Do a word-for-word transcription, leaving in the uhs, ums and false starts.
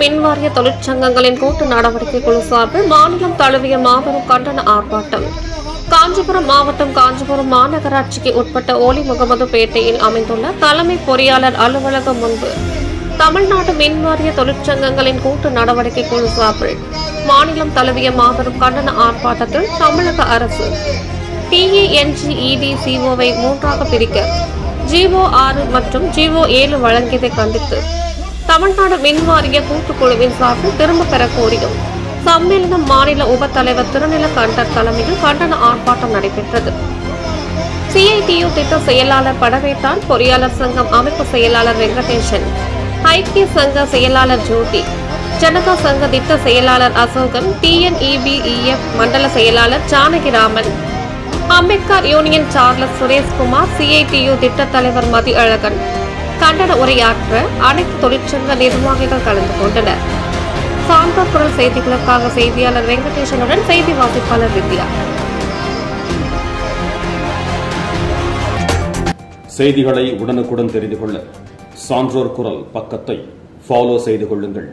மின் வாரிய தொழிற்சங்கங்களின் கூட்டு நடவடிக்கை குழு சார்பில் மாநிலம் தழுவிய மாபெரும் கண்டன ஆர்ப்பாட்டம். காஞ்சிபுரம் மாவட்டம் காஞ்சிபுரம் மாநகராட்சிக்கு உட்பட்ட ஓலி முகமது பேட்டையில் அமைந்துள்ள தலைமை பொறியாளர் அலுவலகம் முன்பு தமிழ்நாடு மின் வாரிய தொழிற்சங்கங்களின் கூட்டு நடவடிக்கை குழு சார்பில் மாநிலம் தழுவிய மாபெரும் கண்டன ஆர்ப்பாட்டத்தில் தமிழக அரசு டிஏஎன்ஜிஇடிசிஓவை மூன்றாக பிரிக்க ஜீவோ ஆறு மற்றும் ஜீவோ ஏழு வழங்கியதை கண்டித்து தமிழ்நாடு மின் வாரிய கூட்டுக்குழுவின் சார்பில் திரும்ப பெற கோரியும் சம்மேளனம் மாநில உப தலைவர் திருநிலகண்டர் தலைமையில் கண்டன ஆர்ப்பாட்டம் நடைபெற்றது. சிஐடியு திட்ட செயலாளர் படவேட்டான், பொறியாளர் சங்கம் அமைப்பு செயலாளர் வெங்கடேசன், ஐக்கிய சங்க செயலாளர் ஜோதி, ஜனதா சங்க திட்ட செயலாளர் அசோகன், டிஎன்இபிஇஎஃப் மண்டல செயலாளர் Janakiraman, Ambedkar union Charles Sureshkumar, CITU திட்ட தலைவர் மதி அழகன் கண்டன உரையாற்ற அனைத்து தொழிற்சங்க நிர்வாகிகள் கலந்து கொண்டனர். சாந்தர் குரல் செய்திகளுக்காக செய்தியாளர் வெங்கடேசனுடன் செய்தி வாசிப்பாளர் வித்யா. செய்திகளை உடனுக்குடன் தெரிந்து கொள்ள சான்றோர் குரல் பக்கத்தை ஃபாலோ செய்து கொள்ளுங்கள்.